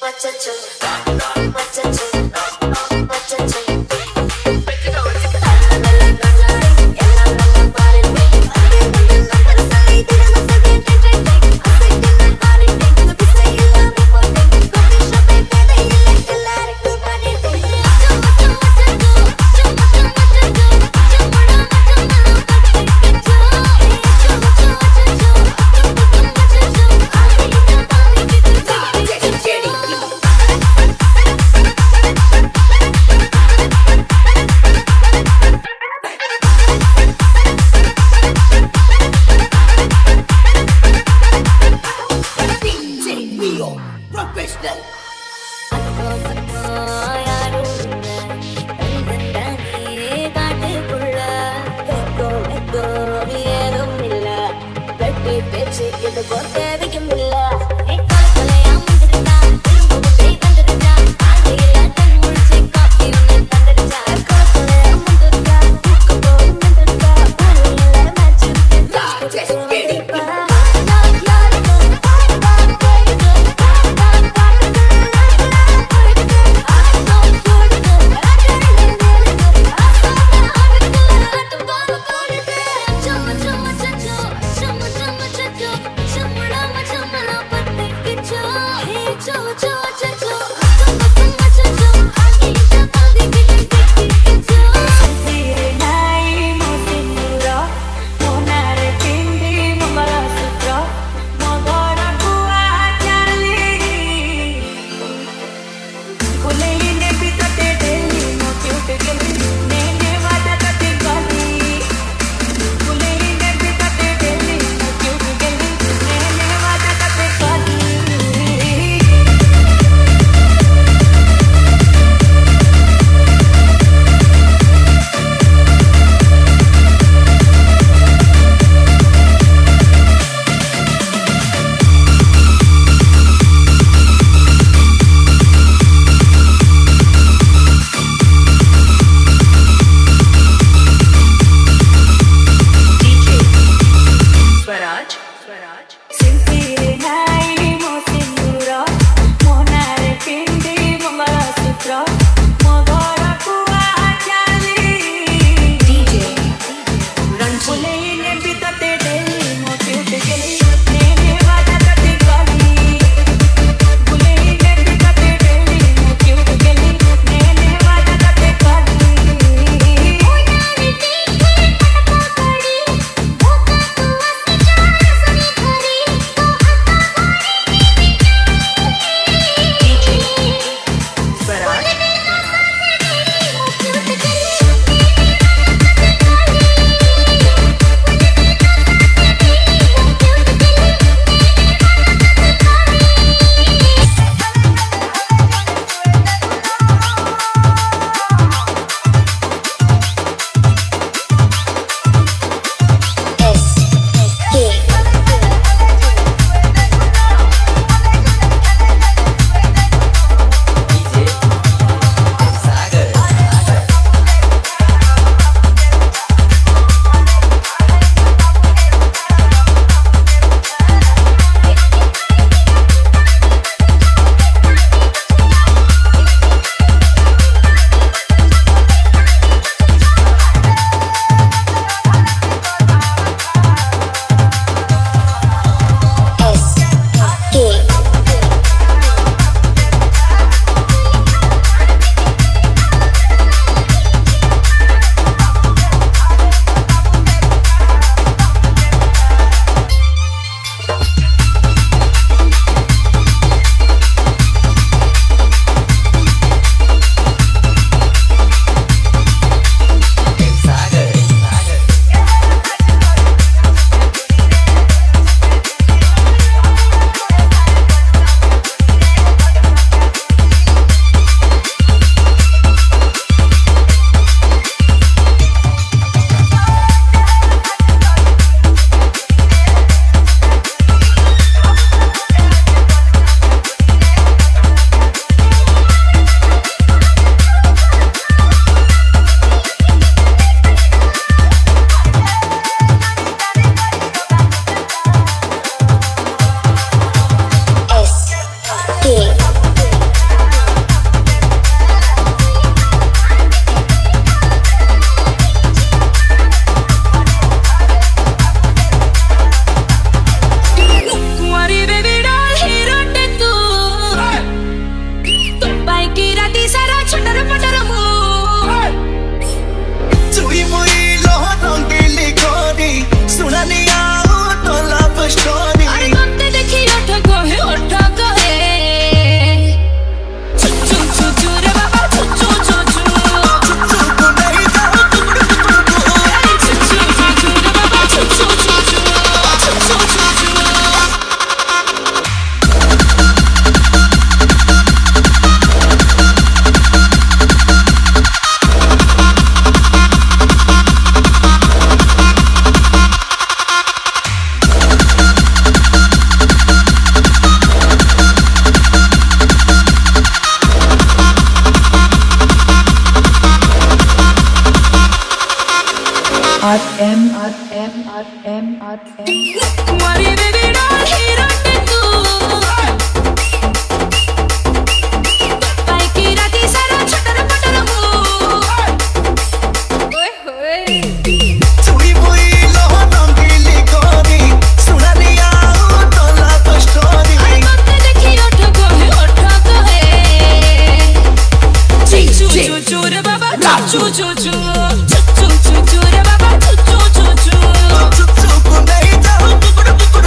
Professional. Choo choo choo, baby, don't go.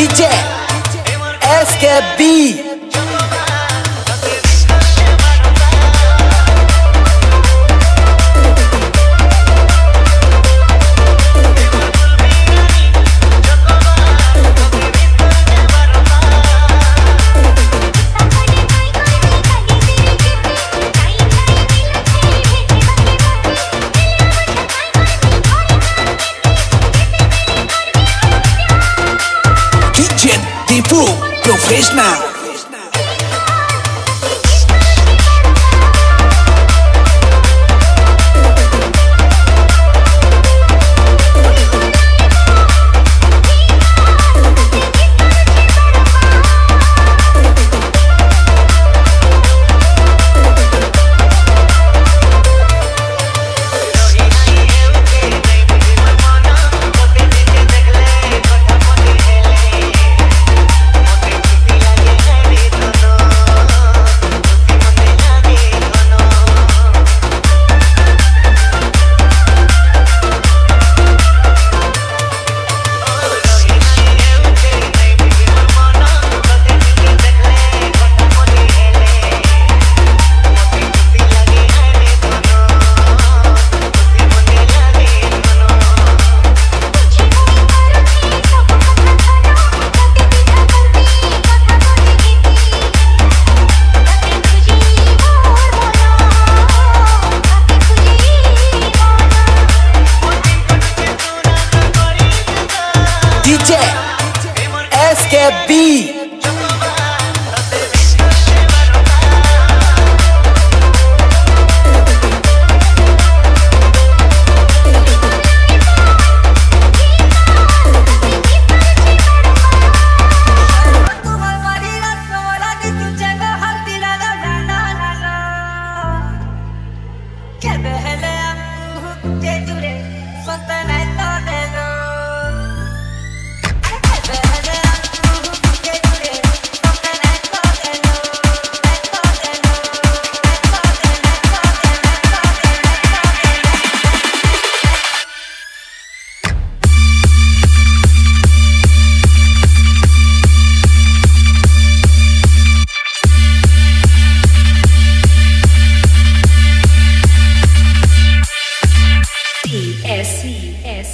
DJ SKB Pro Professional DJ SKB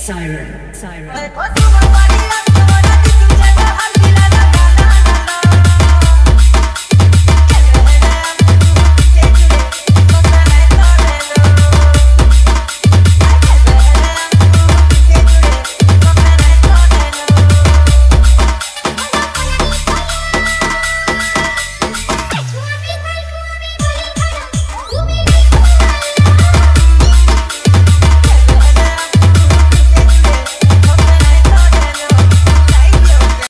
Siren.